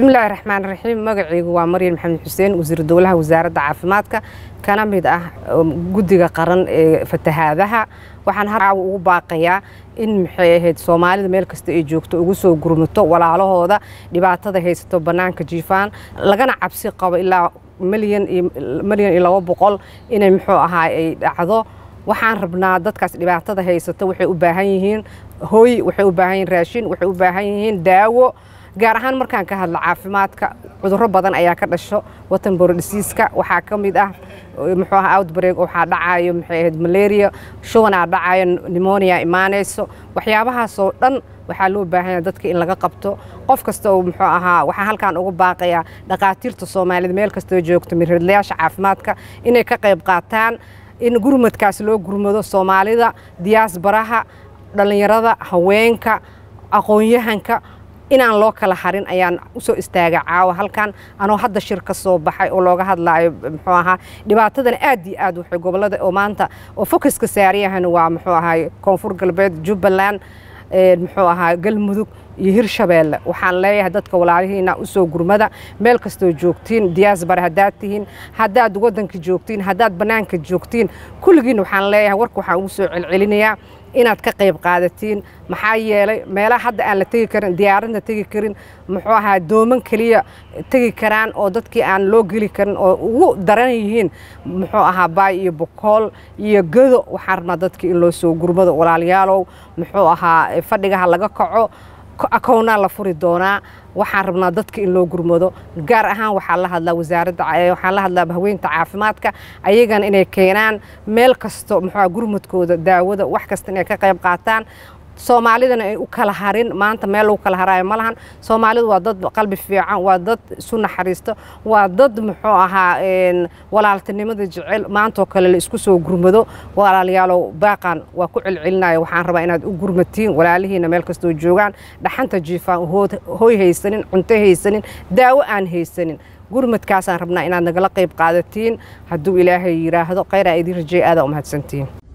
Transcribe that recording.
بسم الله الرحمن الرحيم مقعي هو مريم محمد حسين وزير الدولة وزارة عافماتك كان ميدا قديقة قرن فتهادها وحن هرع وباقية إن محيهد سومالي ميل كستو إيجوكتو وقوسو قرمتو ولا على هذا لبعتها هيستو بنانك جيفان لقنا عبسي قوي إلا مليون إلا وبقول إن محوها عضو وحن ربنا دتكاس لبعتها هيستو وحي وباهيين هوي وحي وباهيين راشين وحي وباهيين داو gaar ahaan markaan ka hadlo caafimaadka cudurro badan ayaa ka dhasho watan boordiska waxa ka mid ah muxuu ahaa outbreak waxa dhacayo maxay malaria shuwana dhacayo pneumonia imaanayso waxyaabahaas oo dhan waxa loo baahan yahay dadka in laga qabto qof kasta oo muxuu ahaa waxa halkaan ugu baaqaya dhaqaatiirta Soomaaliyeed meel kasta oo joogto mirirlayaasha caafimaadka inay ka qayb qaataan in gurmadkaas loo gurmado Soomaalida diasporaha dhalinyarada haweenka aqoonyahanka إن أنا لوك على حرين أيان وسو استجاع وهل كان أنا هذا الشركة صباح ولوجه هذا لاعب محوها لبعتذر أدي أدو حجوب لده أمانته وفوكس كسرية هنوا محوها كونفور قلبت جبلان محوها قل مذوق يهرشبل وحنلاقي هذا كولاري هنا وسو جرمدا ملكستو جوكتين دياز برهداتين هذا دودنك جوكتين هذا بنانك جوكتين كل جين وحنلاقي وركو حوسو العلنية inaad ka qayb qaadatiin maxaa yeelay meelaha hadda aan la tagi karin diyaarinta tagi karin muxuu ahaa dooman kaliya tagi karaan oo dadkii aan loo gali karin oo ugu daran yihiin muxuu ahaa baay iyo boqol iyo gado waxa rama dadkii in loo soo gurbado walaalayaalow muxuu ahaa fadhiga laga kaco akoona la furi doonaa waxaan rabnaa dadka in loo gurmado gaar ahaan waxa la hadlaa wasaaradda waxa la hadlaa bahweynta caafimaadka ayagan inay keenaan meel kasto maxaa gurmadkooda daawada wax kasta inay ka qayb qaataan Soomaalidana ay u kala harin maanta meel loo kala harayo ma lahan Soomaalidu waa dad qalbi fiican waa dad soo naxariisto waa dad muxuu ahaa walaaltinimada jecel maanta oo kale la isku soo gurmado walaalayaalow baaqan waa ku cilcilinayo waxaan rabaa inaad u gurmatiin walaalihiina meel kastoo joogan dhaxanta jiifaan hooy haysanin cunto haysanin daawo aan haysanin gurmadkaas aan rabnaa inaad naga la qayb qaadatiin hadduu Ilaahay yiraahdo khayr ay idin rajeeyada u mahadsantiin